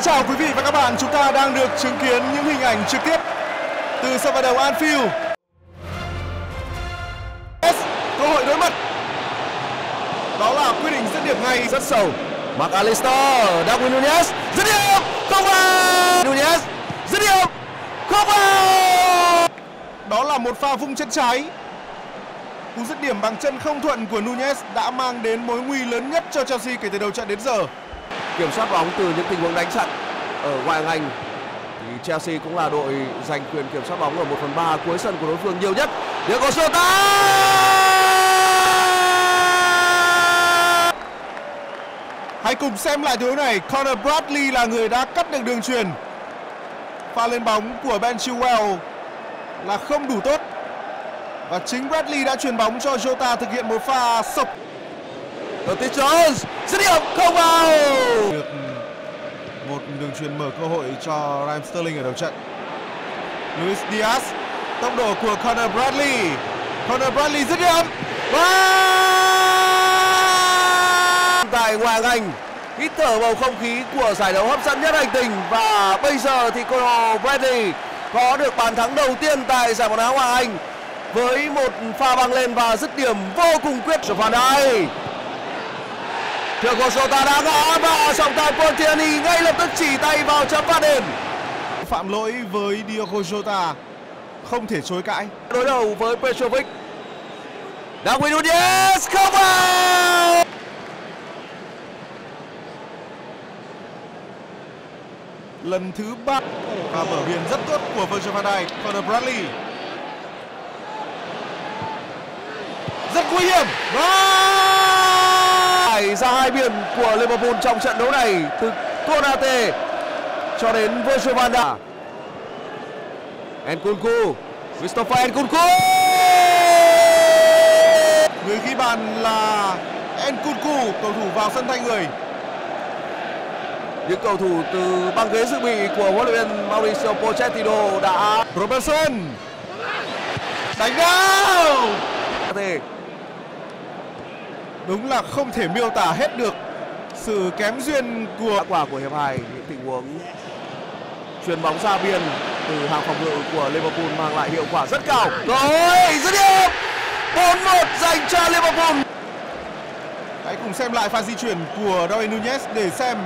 Kính chào quý vị và các bạn, chúng ta đang được chứng kiến những hình ảnh trực tiếp từ sân vận động Anfield. Cơ hội đối mặt. Đó là quyết định dứt điểm ngay rất sâu. Mark Alisson, Darwin Núñez, dứt điểm, không vào. Núñez, dứt điểm, không vào. Đó là một pha vung chân trái. Cú dứt điểm bằng chân không thuận của Núñez đã mang đến mối nguy lớn nhất cho Chelsea kể từ đầu trận đến giờ. Kiểm soát bóng từ những tình huống đánh chặn ở ngoại ngành thì Chelsea cũng là đội giành quyền kiểm soát bóng ở 1/3 cuối sân của đối phương nhiều nhất. Diogo Jota. Hãy cùng xem lại tình huống này. Conor Bradley là người đã cắt được đường truyền. Pha lên bóng của Ben Chilwell là không đủ tốt và chính Bradley đã chuyền bóng cho Jota thực hiện một pha sập. Petr Cech dứt điểm không vào. Được một đường chuyền mở cơ hội cho Ryan Sterling ở đầu trận. Luis Diaz, tốc độ của Conor Bradley. Conor Bradley dứt điểm và tại ngoại ngành, hít thở bầu không khí của giải đấu hấp dẫn nhất hành tinh. Và bây giờ thì Conor Bradley có được bàn thắng đầu tiên tại giải bóng đá Ngoại hạng Anh với một pha băng lên và dứt điểm vô cùng quyết. Van Dijk, Diogo Jota đã ngã và trọng tài Pochettino ngay lập tức chỉ tay vào chấm phạt đền. Phạm lỗi với Diogo Jota không thể chối cãi. Đối đầu với Petrovic. Darwin Núñez không vào. Lần thứ 3 và mở biên rất tốt của Virgil van Dijk. Conor Bradley rất nguy hiểm và ra hai biên của Liverpool trong trận đấu này, từ Konate cho đến Virgil van Dijk. Enkuku, Christopher Enkuku. Người ghi bàn là Enkuku, cầu thủ vào sân thay người. Những cầu thủ từ băng ghế dự bị của huấn luyện viên Mauricio Pochettino đã Robertson đánh vào. Đúng là không thể miêu tả hết được sự kém duyên của quả của hiệp 2. Những tình huống chuyền bóng ra biên từ hàng phòng ngự của Liverpool mang lại hiệu quả rất cao. Rồi, dứt điểm 4-1 dành cho Liverpool. Hãy cùng xem lại pha di chuyển của Darwin Núñez để xem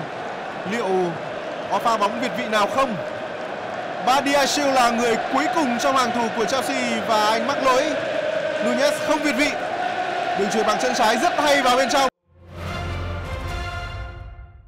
liệu có pha bóng việt vị nào không. Badia Silva là người cuối cùng trong hàng thủ của Chelsea và anh mắc lỗi. Núñez không việt vị. Đường chuyền bằng chân trái rất hay vào bên trong.